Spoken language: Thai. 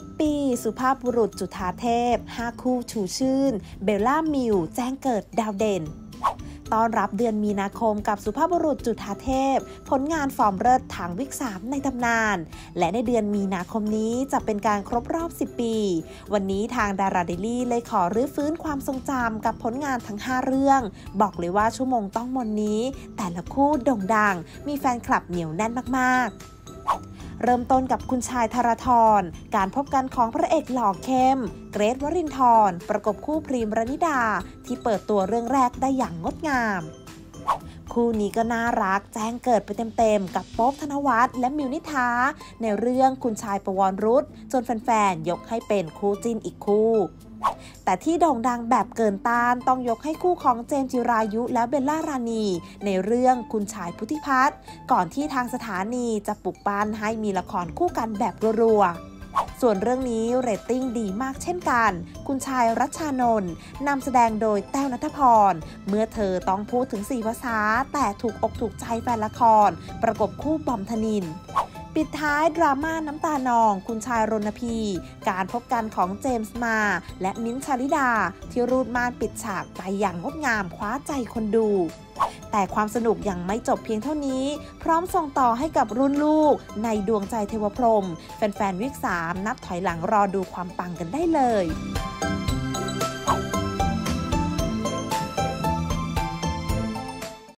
10ปีสุภาพบุรุษจุฑาเทพ5คู่ชูชื่นเบลล่ามิวแจ้งเกิดดาวเด่นต้อนรับเดือนมีนาคมกับสุภาพบุรุษจุฑาเทพผลงานฟอร์มเลิศทางวิก3ในตำนานและในเดือนมีนาคมนี้จะเป็นการครบรอบ10ปีวันนี้ทางดาราเดลี่เลยขอรื้อฟื้นความทรงจำกับผลงานทั้ง5เรื่องบอกเลยว่าชั่วโมงต้องมนนี้แต่ละคู่โด่งดังมีแฟนคลับเหนียวแน่นมากๆเริ่มต้นกับคุณชายธารธรการพบกันของพระเอกหล่อเข้มเกรทวรินทร์ประกบคู่พรีมรณิดาที่เปิดตัวเรื่องแรกได้อย่างงดงามคู่นี้ก็น่ารักแจ้งเกิดไปเต็มๆกับโป๊ปธนวัฒน์และมิวนิธาในเรื่องคุณชายปวรรุษจนแฟนๆยกให้เป็นคู่จิ้นอีกคู่แต่ที่โด่งดังแบบเกินต้านต้องยกให้คู่ของเจมส์จิรายุและเบลล่ารานีในเรื่องคุณชายพุทธิพัฒน์ก่อนที่ทางสถานีจะปลุกปั้นให้มีละครคู่กันแบบรัวๆส่วนเรื่องนี้เรตติ้งดีมากเช่นกันคุณชายรัชชานนท์นำแสดงโดยแต้วณัฐพรเมื่อเธอต้องพูดถึง4ภาษาแต่ถูกอกถูกใจแฟนละครประกบคู่บอมธนินทร์ปิดท้ายดราม่าน้ำตานองคุณชายรณพีการพบกันของเจมส์มาและมิ้นท์ชลิดาที่รูดม่านปิดฉากไปอย่างงดงามคว้าใจคนดูแต่ความสนุกยังไม่จบเพียงเท่านี้พร้อมส่งต่อให้กับรุ่นลูกในดวงใจเทวพรหมแฟนๆวิก3นับถอยหลังรอดูความปังกันได้เลย